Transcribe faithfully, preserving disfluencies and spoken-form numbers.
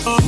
Me